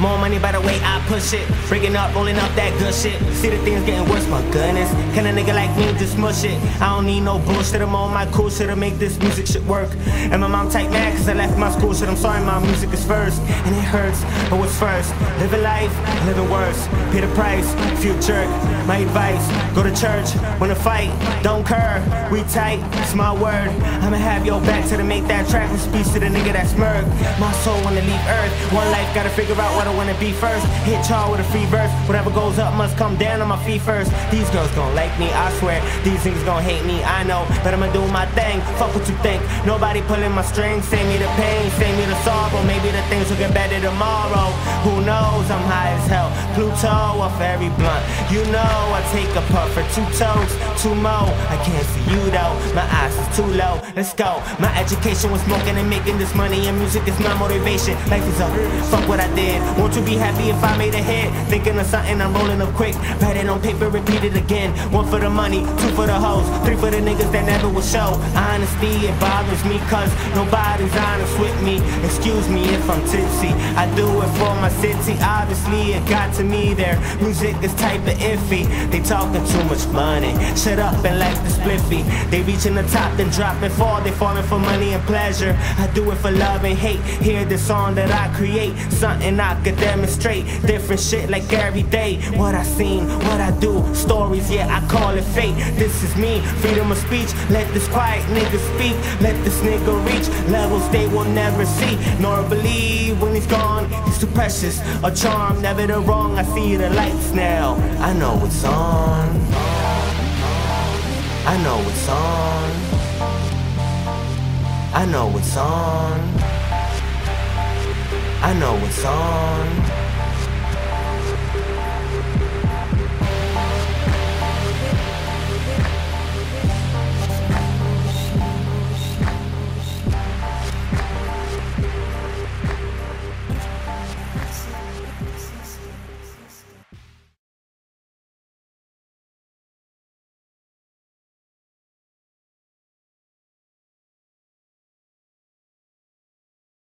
More money by the way I push it. Rigging up, rolling up that good shit. See the things getting worse, my goodness. Can a nigga like me just mush it? I don't need no bullshit, I'm on my cool shit to make this music shit work. And my mom tight mad cause I left my school shit. I'm sorry, my music is first, and it hurts. But what's first? Living life, living worse. Pay the price, few jerk. My advice, go to church, win a fight, don't curb. We tight, it's my word. I'ma have your back till I make that track and speech to the nigga that's murk. My soul wanna leave earth. One life, gotta figure out what I wanna be first. Hit y'all with a free verse. Whatever goes up must come down on my feet first. These girls gon' like me, I swear. These niggas gon' hate me, I know. But I'ma do my thing, fuck what you think. Nobody pulling my strings, save me the pain, save me the sorrow. Maybe the things will get better tomorrow. Who knows, I'm high as hell. Pluto off every blunt. You know I take a puff for two toes, two more. I can't see you though, my eyes is too low, let's go. My education was smoking and making this money, and music is my motivation. Life is up, fuck what I did. Won't you be happy if I made a hit? Thinking of something, I'm rolling up quick. Write it on paper, repeat it again. One for the money, two for the hoes, three for the niggas that never will show. Honesty, it bothers me cause nobody's honest with me. Excuse me if I'm tipsy, I do it for my city. Obviously it got to me there. Music is type of iffy. They talking too much money, shut up and like the spliffy. They reaching the top, then drop and fall. They falling for money and pleasure. I do it for love and hate. Hear the song that I create, something I could demonstrate. Different shit like every day. What I seen, what I do, stories, yeah, I call it fate. This is me, freedom of speech. Let this quiet nigga speak. Let this nigga reach levels they will never see nor believe. When he's gone, he's too precious. A charm, never the wrong. I see the lights now, I know it's on. I know it's on. I know it's on. I know it's on.